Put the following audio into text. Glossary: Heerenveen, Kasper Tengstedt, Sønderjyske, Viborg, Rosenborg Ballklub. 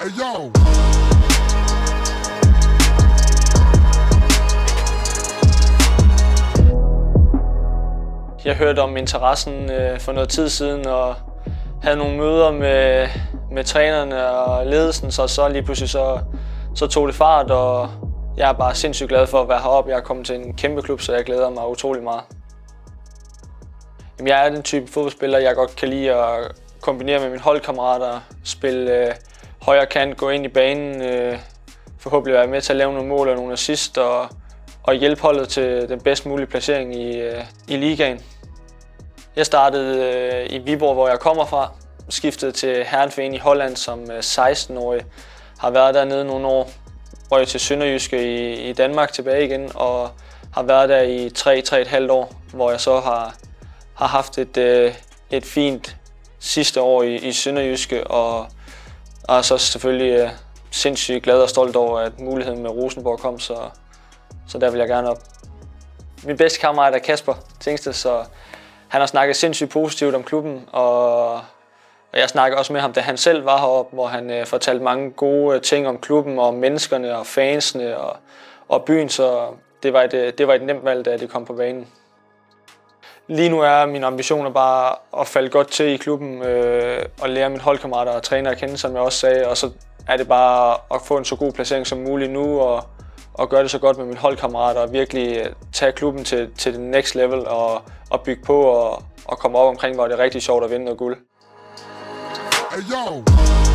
Ayo! Jeg hørte om interessen for noget tid siden og havde nogle møder med trænerne og ledelsen, så lige pludselig så tog det fart, og jeg er bare sindssygt glad for at være heroppe. Jeg er kommet til en kæmpe klub, så jeg glæder mig utrolig meget. Jamen, jeg er den type fodboldspiller, jeg godt kan lide at kombinere med mine holdkammerater, spille højre kant, gå ind i banen, forhåbentlig være med til at lave nogle mål og nogle assist, og hjælpe holdet til den bedst mulige placering i ligaen. Jeg startede i Viborg, hvor jeg kommer fra, skiftede til Heerenveen i Holland som 16-årig, har været dernede nogle år, røg til Sønderjyske i Danmark tilbage igen, og har været der i 3,5 år, hvor jeg så har haft et fint sidste år i Sønderjyske, og er så selvfølgelig sindssygt glad og stolt over, at muligheden med Rosenborg kom, så der vil jeg gerne op. Min bedste kammerat er Kasper Tengstedt, så han har snakket sindssygt positivt om klubben, og jeg snakkede også med ham, da han selv var heroppe, hvor han fortalte mange gode ting om klubben og om menneskerne og fansene og byen, så det var et nemt valg, da det kom på banen. Lige nu er min ambition bare at falde godt til i klubben og lære mine holdkammerater og træner at kende, som jeg også sagde, og så er det bare at få en så god placering som muligt nu og gøre det så godt med mine holdkammerater og virkelig tage klubben til det next level og bygge på og komme op omkring, hvor det er rigtig sjovt at vinde noget guld. Hey, yo!